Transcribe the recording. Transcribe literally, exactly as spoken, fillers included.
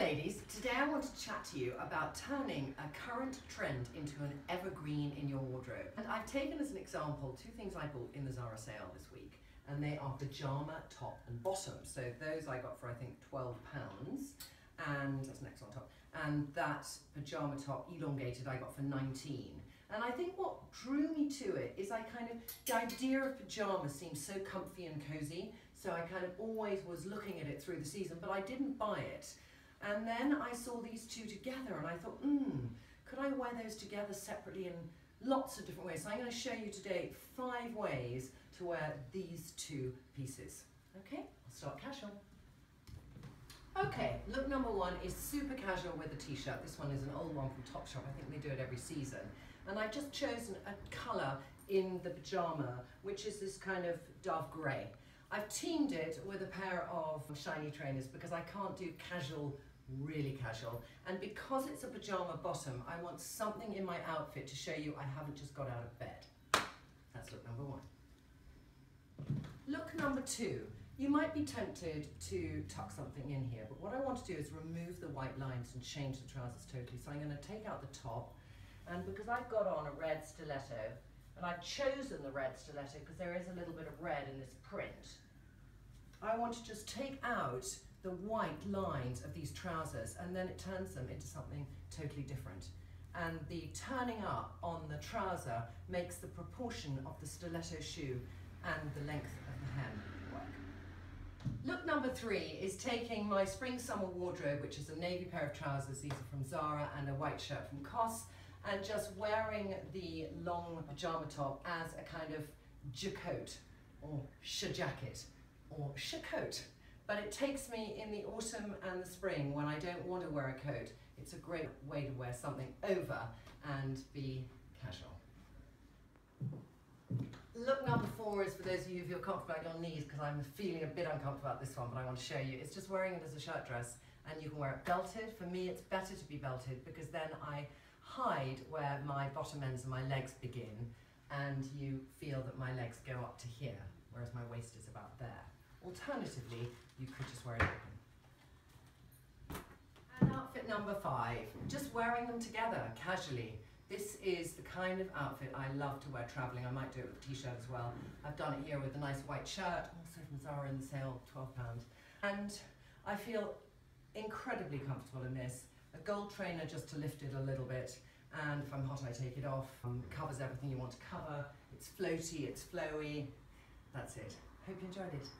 ladies, today I want to chat to you about turning a current trend into an evergreen in your wardrobe. And I've taken as an example two things I bought in the Zara sale this week, and they are pyjama top and bottom. So those I got for I think twelve pounds, and that's an excellent top, and that pyjama top elongated I got for nineteen. And I think what drew me to it is I kind of, the idea of pyjamas seems so comfy and cozy, so I kind of always was looking at it through the season, but I didn't buy it. And then I saw these two together and I thought, hmm, could I wear those together separately in lots of different ways? So I'm going to show you today five ways to wear these two pieces. Okay, I'll start casual. Okay, look number one is super casual with a t-shirt. This one is an old one from Topshop. I think they do it every season. And I've just chosen a colour in the pyjama, which is this kind of dove grey. I've teamed it with a pair of shiny trainers because I can't do casual, really casual. And because it's a pyjama bottom, I want something in my outfit to show you I haven't just got out of bed. That's look number one. Look number two. You might be tempted to tuck something in here, but what I want to do is remove the white lines and change the trousers totally. So I'm going to take out the top, and because I've got on a red stiletto, and I've chosen the red stiletto because there is a little bit of red in this print, I want to just take out the white lines of these trousers, and then it turns them into something totally different. And the turning up on the trouser makes the proportion of the stiletto shoe and the length of the hem work. Look number three is taking my spring summer wardrobe, which is a navy pair of trousers, these are from Zara, and a white shirt from C O S, and just wearing the long pyjama top as a kind of jacote, or sh-jacket, or sh-coat. But it takes me in the autumn and the spring when I don't want to wear a coat. It's a great way to wear something over and be casual. Look number four is for those of you who feel comfortable on your knees, because I'm feeling a bit uncomfortable about this one, but I want to show you. It's just wearing it as a shirt dress, and you can wear it belted. For me, it's better to be belted because then I hide where my bottom ends and my legs begin, and you feel that my legs go up to here, whereas my waist is about there. Alternatively, you could just wear it open. And outfit number five, just wearing them together casually. This is the kind of outfit I love to wear traveling. I might do it with a t-shirt as well. I've done it here with a nice white shirt, also from Zara in the sale, twelve pounds. And I feel incredibly comfortable in this. A gold trainer just to lift it a little bit, and if I'm hot I take it off. Um, covers everything you want to cover. It's floaty, it's flowy. That's it. Hope you enjoyed it.